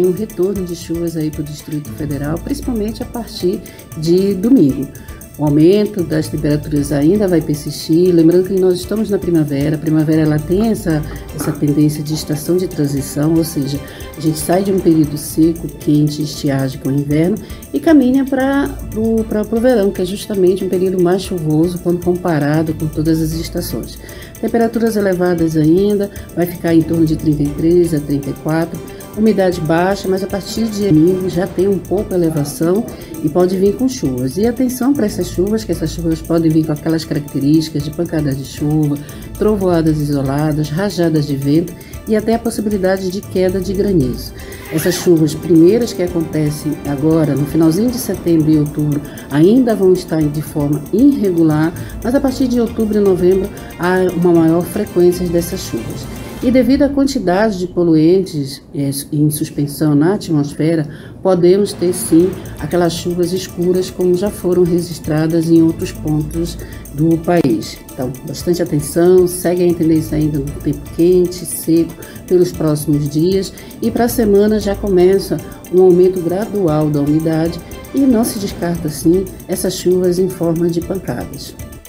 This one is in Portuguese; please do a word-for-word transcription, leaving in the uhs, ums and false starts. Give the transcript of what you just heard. Tem um retorno de chuvas aí para o Distrito Federal, principalmente a partir de domingo. O aumento das temperaturas ainda vai persistir, lembrando que nós estamos na primavera. A primavera ela tem essa, essa tendência de estação de transição, ou seja, a gente sai de um período seco, quente, estiagem com o inverno e caminha para o verão, que é justamente um período mais chuvoso quando comparado com todas as estações. Temperaturas elevadas ainda, vai ficar em torno de trinta e três a trinta e quatro, umidade baixa, mas a partir de domingo já tem um pouco de elevação e pode vir com chuvas. E atenção para essas chuvas, que essas chuvas podem vir com aquelas características de pancadas de chuva, trovoadas isoladas, rajadas de vento e até a possibilidade de queda de granizo. Essas chuvas primeiras que acontecem agora, no finalzinho de setembro e outubro, ainda vão estar de forma irregular, mas a partir de outubro e novembro há uma maior frequência dessas chuvas. E devido à quantidade de poluentes em suspensão na atmosfera, podemos ter sim aquelas chuvas escuras como já foram registradas em outros pontos do país. Então, bastante atenção, segue a tendência ainda do tempo quente, seco, pelos próximos dias. E para a semana já começa um aumento gradual da umidade e não se descarta sim essas chuvas em forma de pancadas.